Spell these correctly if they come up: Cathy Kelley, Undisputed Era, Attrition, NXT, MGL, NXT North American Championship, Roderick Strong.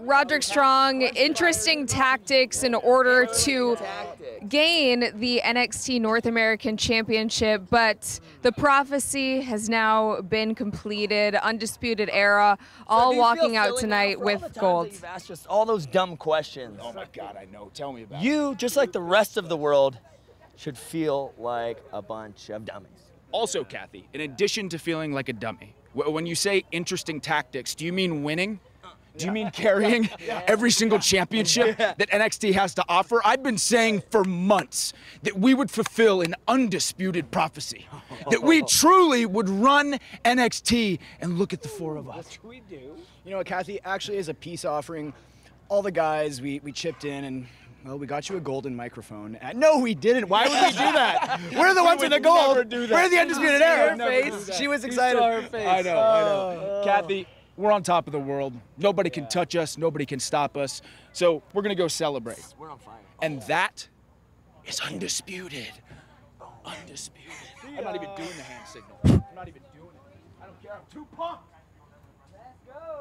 Roderick Strong, interesting tactics in order to gain the NXT North American Championship, but the prophecy has now been completed. Undisputed Era, all walking out tonight with gold. You've asked just all those dumb questions. Oh my God, I know. Tell me about it. You, just like the rest of the world, should feel like a bunch of dummies. Also, Cathy, in addition to feeling like a dummy, when you say interesting tactics, do you mean winning? Do you mean carrying every single championship that NXT has to offer? I've been saying for months that we would fulfill an undisputed prophecy, that we truly would run NXT, and look at the four of us. We do. You know what, Cathy, actually as a peace offering, all the guys, we chipped in and, well, we got you a golden microphone. No, we didn't. Why would we do that? We're the ones with the gold. We're the Undisputed Era. She was excited. Her face. I know, I know. Cathy, we're on top of the world. Nobody can touch us. Nobody can stop us. So we're going to go celebrate. We're on fire. And that is undisputed. Undisputed. I'm not even doing the hand signal. I'm not even doing it. I don't care. I'm too pumped. Let's go.